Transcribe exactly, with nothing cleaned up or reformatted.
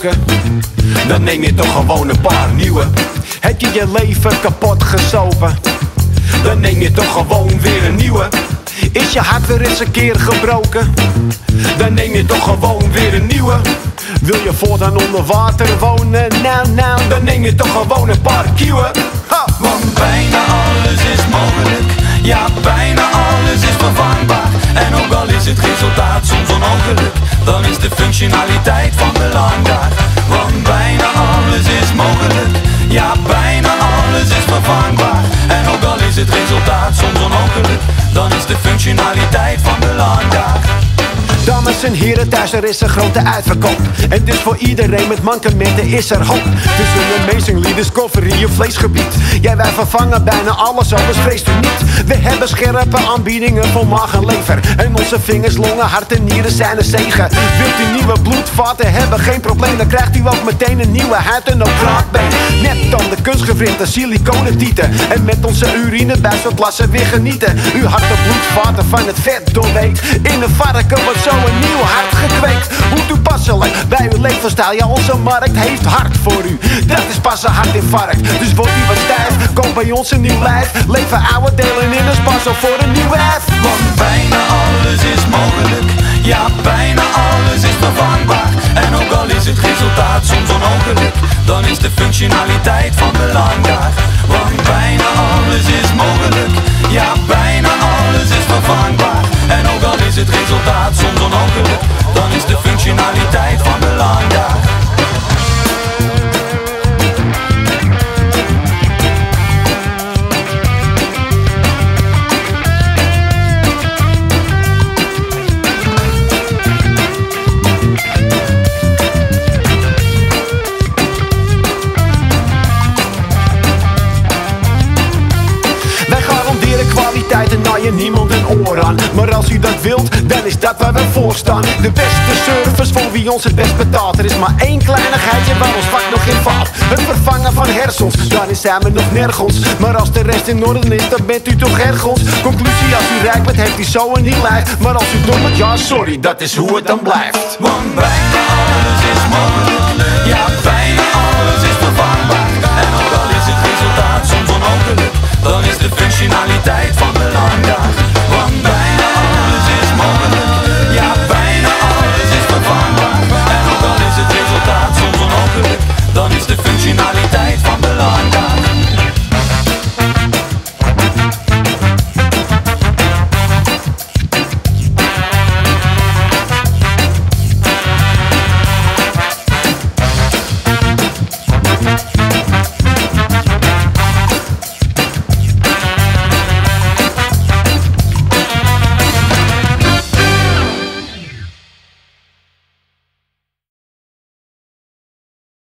gebroken, dan neem je toch gewoon een paar nieuwe. Heb je je leven kapot gesopen, dan neem je toch gewoon weer een nieuwe. Is je hart weer eens een keer gebroken, dan neem je toch gewoon weer een nieuwe. Wil je voortaan onder water wonen, nou nou, dan neem je toch gewoon een paar kieuwen. Want bijna alles is mogelijk, ja bijna alles is vervangbaar. En ook al is het resultaat soms onmogelijk, dan is de functionaliteit van belang daar. Want bijna alles is mogelijk, ja bijna alles is vervangbaar. En ook al is het resultaat soms onmogelijk, dan is de functionaliteit van belang daar. Dames en heren, thuis er is een grote uitverkoop. En dus voor iedereen met mankementen is er hoop. Dus een amazingly discovery je vleesgebied. Ja, wij vervangen bijna alles, anders vreest u niet. We hebben scherpe aanbiedingen voor maag en lever. En onze vingers, longen, hart en nieren zijn een zegen. Wilt u nieuwe bloedvaten hebben, geen probleem. Dan krijgt u ook meteen een nieuwe huid en ook kraakbeen. Net dan de kunstgewrinte, siliconen tieten. En met onze urinebuis wat lassen weer genieten. Uw hart en bloedvaten van het vet doorweekt. In een varken wordt zo een nieuw hart gekweekt. Hoe toepasselijk bij uw levensstijl. Ja, onze markt heeft hart voor u. Dat is pas een hartinfarct. Dus wordt u wat stijf, koop bij ons een nieuw lijf. Leven oude delen in een spassel voor een nieuw lijf. Want bijna alles is mogelijk, ja bijna alles is vervangbaar. En ook al is het resultaat soms onmogelijk, dan is de functionaliteit van belang daar. Want bijna alles is mogelijk, ja bijna alles is vervangbaar. En ook al is het resultaat soms onmogelijk, dan is de functionaliteit van belang daar. En naai je niemand een oor aan. Maar als u dat wilt, dan is dat waar we voor staan. De beste service voor wie ons het best betaalt. Er is maar één kleinigheidje waar ons vak nog in faalt. Het vervangen van hersens, daarin zijn we nog nergens. Maar als de rest in orde is, dan bent u toch ergens. Conclusie, als u rijk bent, heeft u zo en niet lijf. Maar als u dom bent, ja sorry, dat is hoe het dan blijft. Want bijna alles is mogelijk, ja bijna alles is vervangbaar. En ook al is het resultaat soms onmogelijk, dan is de functionaliteit van